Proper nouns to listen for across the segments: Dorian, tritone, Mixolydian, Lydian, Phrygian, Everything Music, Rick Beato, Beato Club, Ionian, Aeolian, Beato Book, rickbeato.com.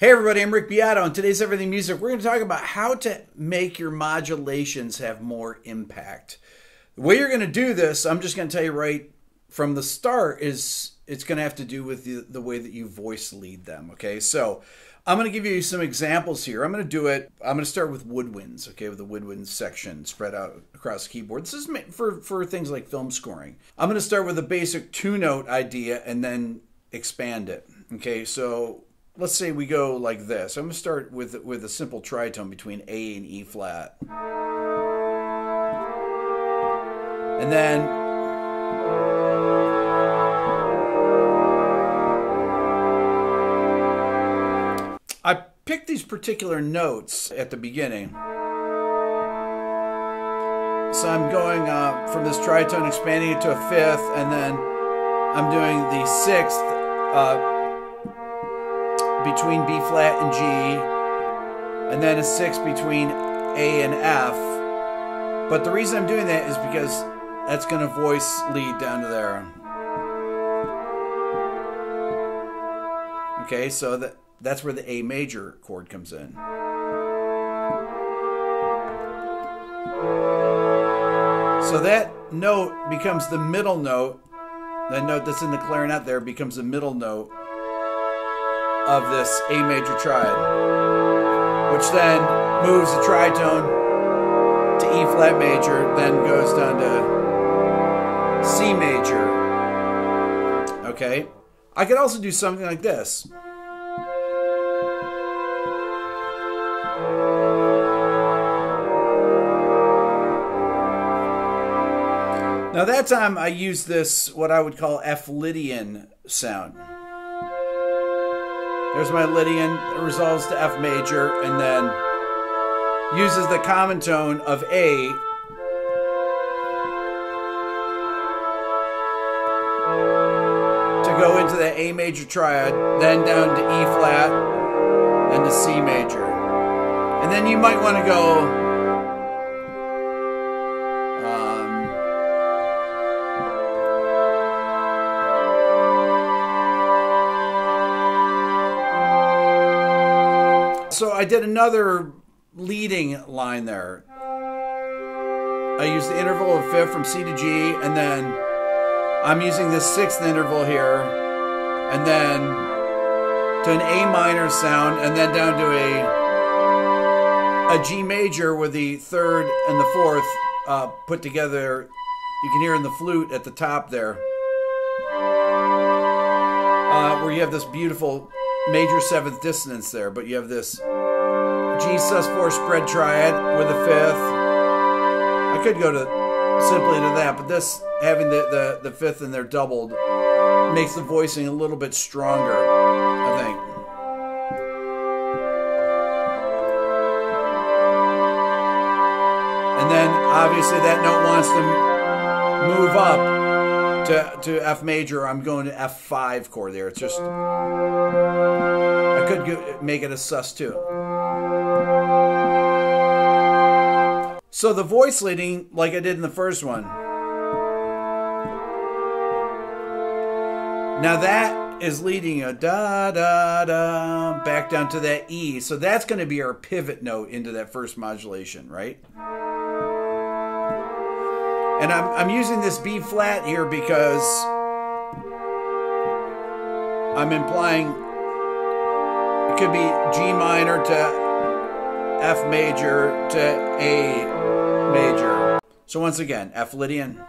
Hey everybody, I'm Rick Beato. On today's Everything Music, we're going to talk about how to make your modulations have more impact. The way you're going to do this, I'm just going to tell you right from the start, is it's going to have to do with the way that you voice lead them, okay? So I'm going to give you some examples here. I'm going to start with woodwinds, okay, with the woodwind section spread out across the keyboard. This is for things like film scoring. I'm going to start with a basic two-note idea and then expand it, okay? So let's say we go like this. I'm going to start with a simple tritone between A and E flat. And then I pick these particular notes at the beginning. So I'm going from this tritone, expanding it to a fifth, and then I'm doing the sixth between B flat and G, and then a sixth between A and F. But the reason I'm doing that is because that's going to voice lead down to there. Okay, so that's where the A major chord comes in. So that note becomes the middle note. That note that's in the clarinet there becomes the middle note of this A major triad, which then moves the tritone to E flat major, then goes down to C major. Okay, I could also do something like this. Now that time I used this, what I would call F Lydian sound. There's my Lydian, it resolves to F major, and then uses the common tone of A. to go into the A major triad, then down to E flat, and to C major. And then you might want to go so I did another leading line there. I used the interval of fifth from C to G, and then I'm using this sixth interval here, and then to an A minor sound, and then down to a G major with the third and the fourth put together. You can hear in the flute at the top there, where you have this beautiful major seventh dissonance there, but you have this G sus4 spread triad with a fifth. I could go to simply to that, but this having the fifth in there doubled makes the voicing a little bit stronger, I think. And then obviously that note wants to move up to F major. I'm going to F5 chord there. It's just, I could make it a sus too. So the voice leading, like I did in the first one. Now that is leading a da da da back down to that E. So that's going to be our pivot note into that first modulation, right? And I'm using this B flat here because I'm implying it could be G minor to F major to A major. So once again, F Lydian.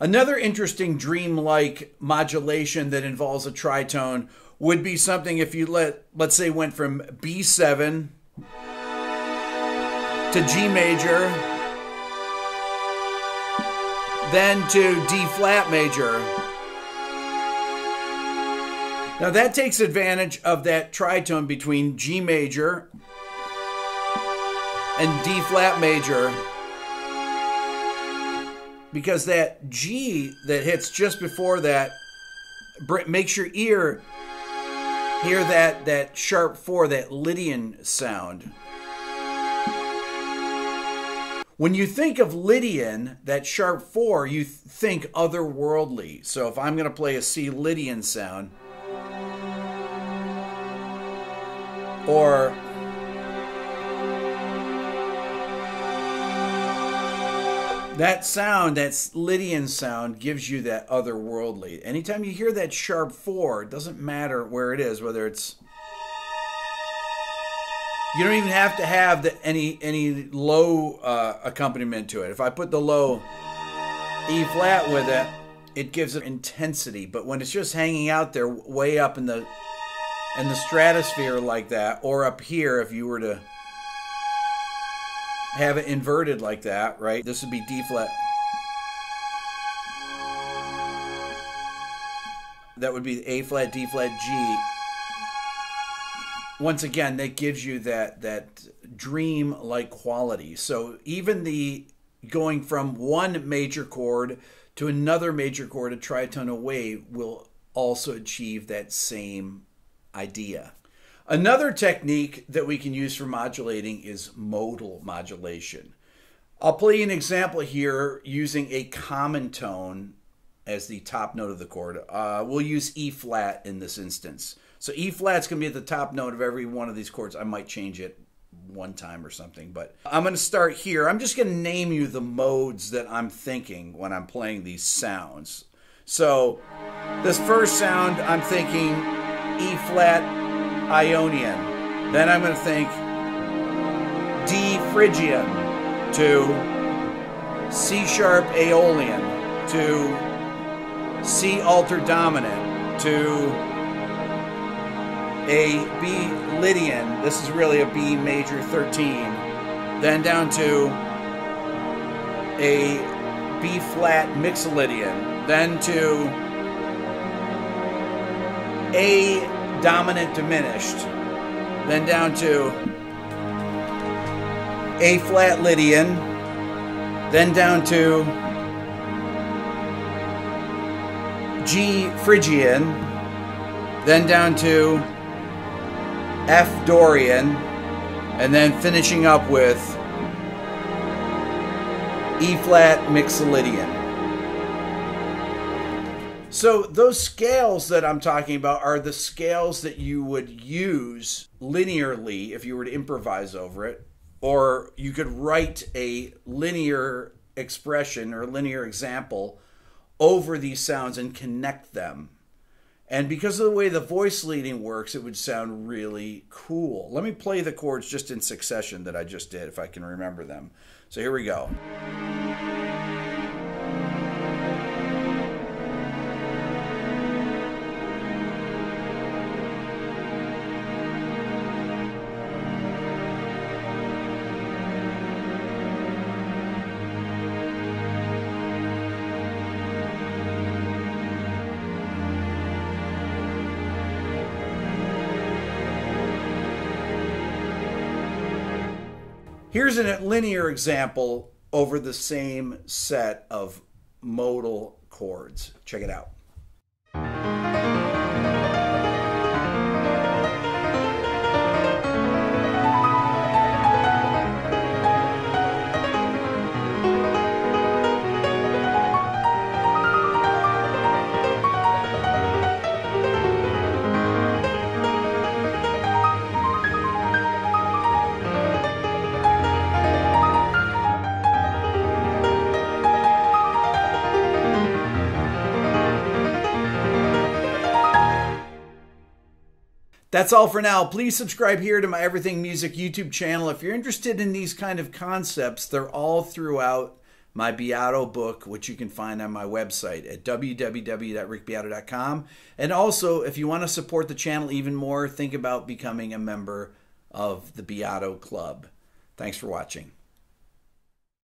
Another interesting dreamlike modulation that involves a tritone would be something if you let's say went from B7 to G major, then to D flat major. Now that takes advantage of that tritone between G major and D flat major. because that G that hits just before that makes your ear hear that sharp four, that Lydian sound. When you think of Lydian, that sharp four, you think otherworldly. So if I'm going to play a C Lydian sound, or that sound, that Lydian sound, gives you that otherworldly. Anytime you hear that sharp four, it doesn't matter where it is, whether it's... You don't even have to have any low accompaniment to it. If I put the low E flat with it, it gives it intensity. But when it's just hanging out there way up in the stratosphere like that, or up here if you were to have it inverted like that, right? This would be D flat. That would be A flat, D flat, G. Once again, that gives you that dream-like quality. So even the going from one major chord to another major chord, a tritone away, will also achieve that same idea. Another technique that we can use for modulating is modal modulation. I'll play an example here using a common tone as the top note of the chord. We'll use E flat in this instance. So E flat's gonna be at the top note of every one of these chords. I might change it one time or something, but I'm gonna start here. I'm just gonna name you the modes that I'm thinking when I'm playing these sounds. So this first sound, I'm thinking E flat Ionian. Then I'm gonna think D Phrygian to C sharp Aeolian to C alter dominant to a B Lydian, this is really a B major 13, then down to a B flat Mixolydian, then to A dominant diminished, then down to A flat Lydian, then down to G Phrygian, then down to F Dorian, and then finishing up with E flat Mixolydian. So those scales that I'm talking about are the scales that you would use linearly if you were to improvise over it, or you could write a linear expression or linear example over these sounds and connect them. And because of the way the voice leading works, it would sound really cool. Let me play the chords just in succession that I just did, if I can remember them. So here we go. Here's a linear example over the same set of modal chords. Check it out. That's all for now. Please subscribe here to my Everything Music YouTube channel. If you're interested in these kind of concepts, they're all throughout my Beato book, which you can find on my website at www.rickbeato.com. And also, if you want to support the channel even more, think about becoming a member of the Beato Club. Thanks for watching.